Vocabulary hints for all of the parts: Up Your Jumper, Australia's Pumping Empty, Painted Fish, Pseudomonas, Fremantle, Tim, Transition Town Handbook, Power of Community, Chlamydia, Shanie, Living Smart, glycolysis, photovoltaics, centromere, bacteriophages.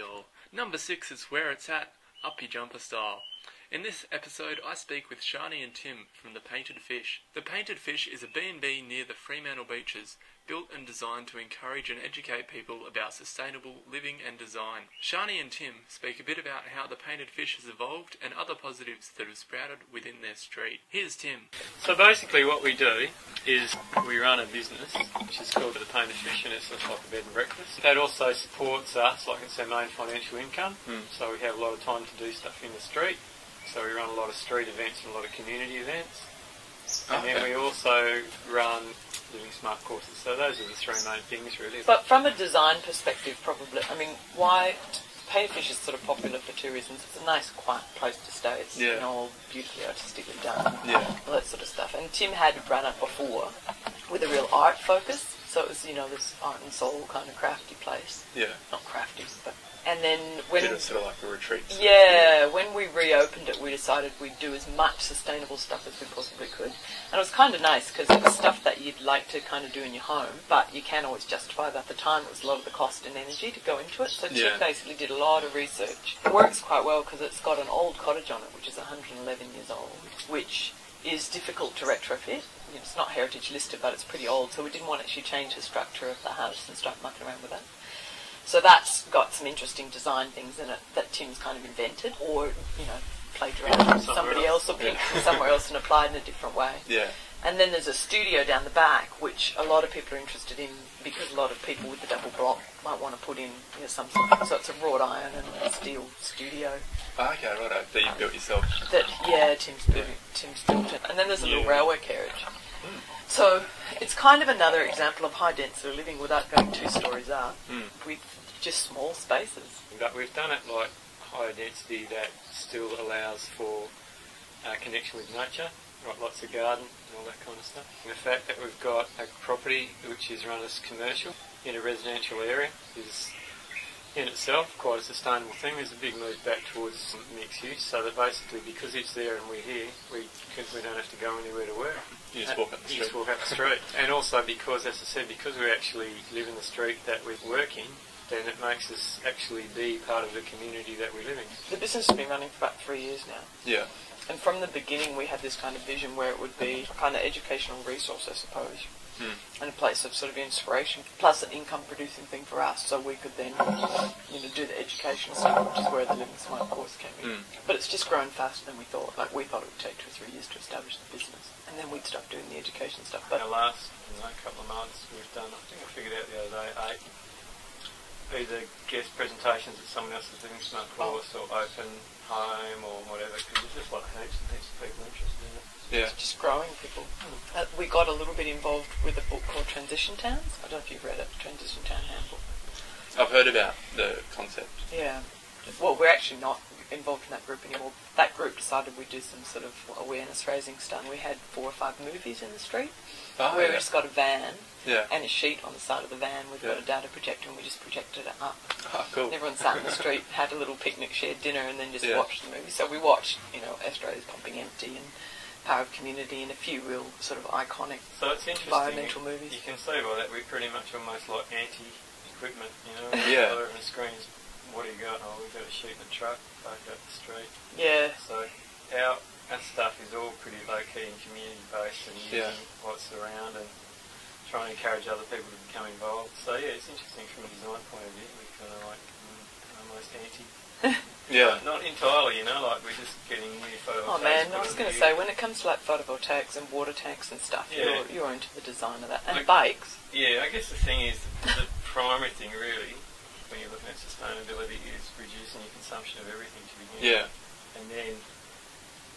all. Number 6 is Where It's At, Up Your Jumper style. In this episode, I speak with Shanie and Tim from the Painted Fish. The Painted Fish is a B&B near the Fremantle beaches, built and designed to encourage and educate people about sustainable living and design. Shanie and Tim speak a bit about how the Painted Fish has evolved and other positives that have sprouted within their street. Here's Tim. So basically what we do is we run a business, which is called the Painted Fish, and it's like a bed and breakfast. That also supports us, like it's our main financial income, so we have a lot of time to do stuff in the street. So we run a lot of street events and a lot of community events. And then we also run Living Smart courses. So those are the three main things really. But from a design perspective probably, I mean, why Painted Fish is sort of popular for two reasons. It's a nice quiet place to stay. It's you know, all beautifully artistically done. All that sort of stuff. And Tim had run it before with a real art focus. So it was, you know, this art and soul kind of crafty place. Not crafty, but... And then when it's sort of like a retreat. When we reopened it, we decided we'd do as much sustainable stuff as we possibly could. And it was kind of nice because it was stuff that you'd like to kind of do in your home, but you can always justify that. At the time, it was a lot of the cost and energy to go into it. So Tim basically did a lot of research. It works quite well because it's got an old cottage on it, which is 111 years old, which is difficult to retrofit. You know, it's not heritage listed, but it's pretty old. So we didn't want to actually change the structure of the house and start mucking around with that. So that's got some interesting design things in it that Tim's kind of invented or, you know, played around with somebody else or picked from somewhere else and applied in a different way. And then there's a studio down the back, which a lot of people are interested in because a lot of people with the double block might want to put in some sort of, so it's a wrought iron and steel studio. Okay, right. That you built yourself. That, Tim's built it. And then there's a little railway carriage. So it's kind of another example of high density living without going 2 stories up with just small spaces. But we've done it like higher density that still allows for connection with nature, right, lots of garden and all that kind of stuff. And the fact that we've got a property which is run as commercial in a residential area is in itself quite a sustainable thing. There's a big move back towards mixed use, so that basically because it's there and we're here, because we don't have to go anywhere to work. You just walk up the street. And also because, as I said, because we actually live in the street that we work in, then it makes us actually be part of the community that we live in. The business has been running for about 3 years now. And from the beginning we had this kind of vision where it would be a kind of educational resource, I suppose. And a place of sort of inspiration, plus an income-producing thing for us, so we could then, you know, do the educational stuff, which is where the Living Smart course came in. But it's just grown faster than we thought. Like, we thought it would take 2 or 3 years to establish the business, and then we'd start doing the education stuff. But in the last couple of months, we've done, I think I figured out the other day, 8 either guest presentations at someone else's Living Smart course, or open home, or whatever, because there's just like heaps and heaps of people interested in it. It's just growing people. We got a little bit involved with a book called Transition Towns. I don't know if you've read it, Transition Town Handbook. I've heard about the concept. Well, we're actually not involved in that group anymore. That group decided we'd do some sort of awareness raising stuff. We had 4 or 5 movies in the street where we just got a van and a sheet on the side of the van. We've got a data projector and we just projected it up. And everyone sat in the street, had a little picnic, shared dinner and then just watched the movie. So we watched, you know, Australia's Pumping Empty and Power of Community and a few real sort of iconic environmental movies. You can see by that we're pretty much almost like anti-equipment, you know, over the screens, what do you got? Oh, we've got a sheep and truck, parked up the street. So our stuff is all pretty low-key and community-based and using what's around and trying to encourage other people to become involved. So yeah, it's interesting from a design point of view, we're kind of like almost anti. Not entirely, you know, like we're just getting new photovoltaics. Oh man, I was going to say, when it comes to like photovoltaics and water tanks and stuff, you're into the design of that. And like, bikes. I guess the thing is, the primary thing really, when you're looking at sustainability, is reducing your consumption of everything to begin with. And then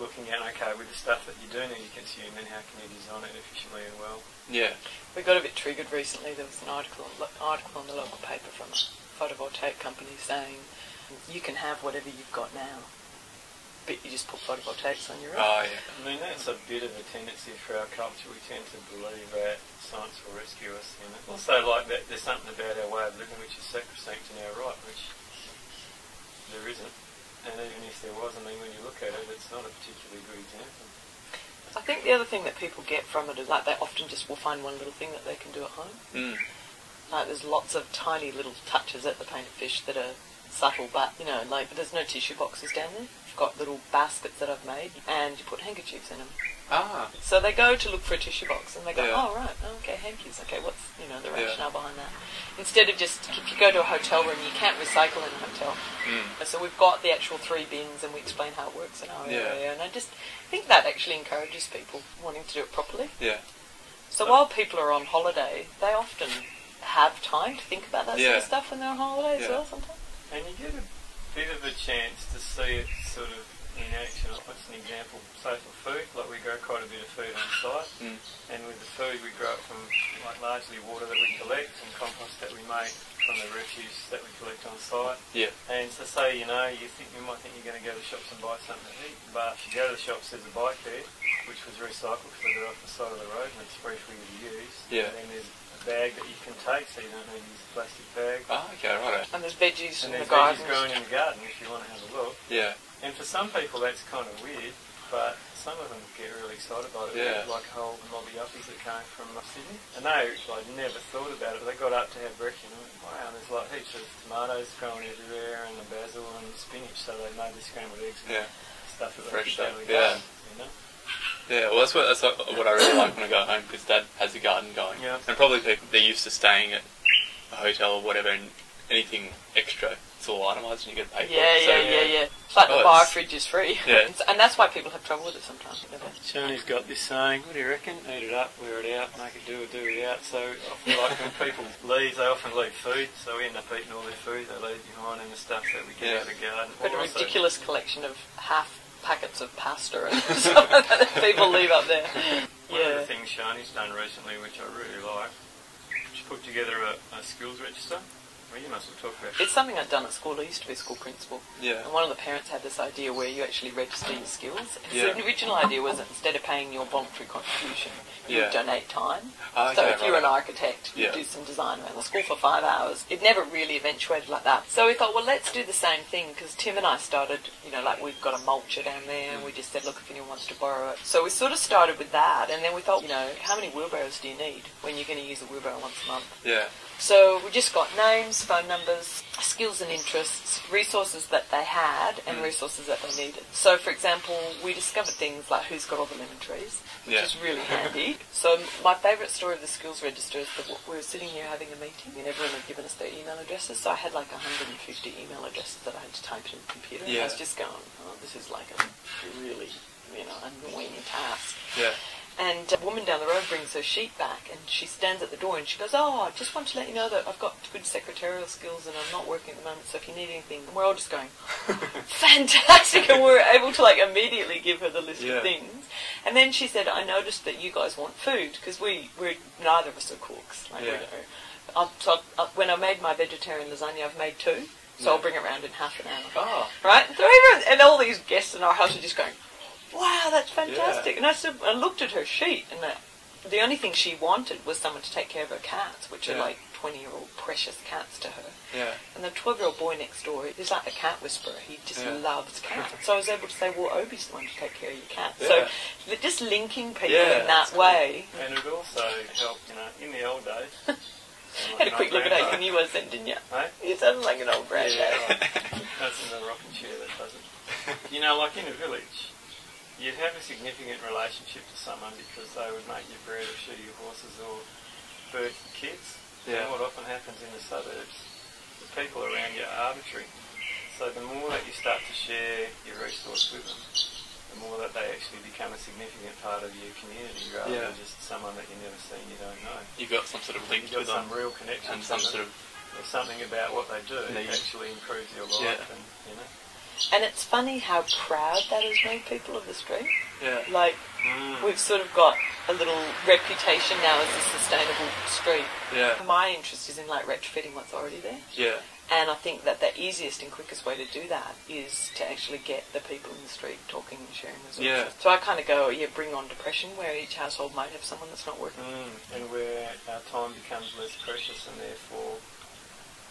looking at, okay, with the stuff that you do need to consume, then how can you design it efficiently and well? We got a bit triggered recently. There was an article in the local paper from a photovoltaic company saying, you can have whatever you've got now, but you just put photovoltaics on your own. I mean, that's a bit of a tendency for our culture. We tend to believe that science will rescue us. You know? Also, like that, there's something about our way of living which is sacrosanct and our right, which there isn't. And even if there was, I mean, when you look at it, it's not a particularly good example. I think the other thing that people get from it is like they often just will find one little thing that they can do at home. There's lots of tiny little touches at the Painted Fish that are subtle, but, you know, like, there's no tissue boxes down there. I've got little baskets that I've made, and you put handkerchiefs in them. Ah. So they go to look for a tissue box, and they go, yeah. Oh, right, okay, handkerchiefs, okay, what's, you know, the rationale behind that? Instead of just, if you go to a hotel room, you can't recycle in a hotel. Mm. So we've got the actual 3 bins, and we explain how it works in our area, and I just think that actually encourages people wanting to do it properly. Yeah. So while people are on holiday, they often have time to think about that sort of stuff when they're on holiday as well sometimes. And you get a bit of a chance to see it sort of in action. What's an example? So for food, like we grow quite a bit of food on site, and with the food we grow it from like largely water that we collect and compost that we make from the refuse that we collect on site. Yeah. And so say, you know, you might think you're going to go to the shops and buy something to eat, but if you go to the shops there's a bike there which was recycled further off the side of the road and it's briefly reused. Yeah. And then there's bag that you can take, so you don't need to use a plastic bag. Oh, okay, right. And there's veggies in the garden. And there's veggies growing in the garden if you want to have a look. Yeah. And for some people that's kind of weird, but some of them get really excited about it. Yeah. Like whole mobby uppies that came from Sydney. And they, like, never thought about it, but they got up to have breakfast and went, wow, there's like heaps of tomatoes growing everywhere and the basil and the spinach, so they made the scrambled eggs and stuff that fresh they could garden, you know? Yeah, well, that's what I really like when I go home, because Dad has a garden going. Yeah. And probably they're used to staying at a hotel or whatever, and anything extra, it's all itemised and you get paid for it. Yeah. But the biofridge is free. Yeah. And that's why people have trouble with it sometimes. Shani's got this saying, what do you reckon? Eat it up, wear it out, make it do it out. So I feel like when people leave, they often leave food, so we end up eating all their food they leave behind and the stuff that we get out of the garden. But a ridiculous collection of half packets of pasta and something that people leave up there. One of the things Sharni's done recently, which I really like, she put together a skills register. Well, you must have talked about it. It's something I'd done at school. I used to be a school principal. Yeah. And one of the parents had this idea where you actually register your skills. The original idea was that instead of paying your voluntary contribution, you would donate time. So if you're an architect, you do some design around the school for 5 hours. It never really eventuated like that. So we thought, well, let's do the same thing, because Tim and I started, you know, like we've got a mulcher down there, and we just said, look, if anyone wants to borrow it. So we sort of started with that, and then we thought, you know, how many wheelbarrows do you need when you're going to use a wheelbarrow once a month? Yeah. So we just got names, phone numbers, skills and interests, resources that they had and resources that they needed. So, for example, we discovered things like who's got all the lemon trees, which is really handy. So my favourite story of the skills register is that we were sitting here having a meeting and everyone had given us their email addresses. So I had like 150 email addresses that I had to type in the computer. Yeah. And I was just going, oh, this is like a really, you know, annoying task. Yeah. And a woman down the road brings her sheet back and she stands at the door and she goes, oh, I just want to let you know that I've got good secretarial skills and I'm not working at the moment, so if you need anything. And we're all just going, fantastic. And we were able to like immediately give her the list of things. And then she said, I noticed that you guys want food, because we're neither of us are cooks. Like, so when I made my vegetarian lasagna, I've made 2, so I'll bring it round in half an hour. Oh. Right? So everyone, and all these guests in our house are just going, wow, that's fantastic. Yeah. And I looked at her sheet, and the only thing she wanted was someone to take care of her cats, which are like 20-year-old precious cats to her. Yeah. And the 12-year-old boy next door is like a cat whisperer. He just loves cats. So I was able to say, well, Obi's the one to take care of your cats. Yeah. So just linking people in that way. Cool. And it also helped, you know, in the old days. Had a quick look at anything you were sent, didn't you? Right? You sounded like an old grandad. Yeah, right. That's in the rocking chair, that doesn't. You know, like in a village, you'd have a significant relationship to someone because they would make your bread or shoe your horses or birth your kids. Yeah. And what often happens in the suburbs, the people around you are arbitrary. So the more that you start to share your resource with them, the more that they actually become a significant part of your community rather than just someone that you've never seen, you don't know. You've got some sort of link with them. You've got some real connection and some sort of... There's something about what they do that actually improves your life and, you know. And it's funny how proud that has made people of the street. Yeah. Like, we've sort of got a little reputation now as a sustainable street. Yeah. My interest is in, like, retrofitting what's already there. Yeah. And I think that the easiest and quickest way to do that is to actually get the people in the street talking and sharing resources. Yeah. So I kind of go, bring on depression, where each household might have someone that's not working. And where our time becomes less precious and therefore...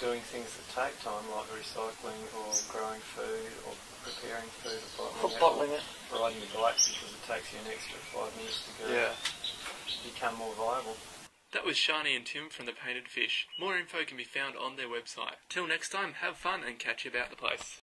doing things that take time, like recycling or growing food or preparing food or bottling it, or riding your bike because it takes you an extra 5 minutes to go, become more viable. That was Shanie and Tim from the Painted Fish. More info can be found on their website. Till next time, have fun and catch you about the place.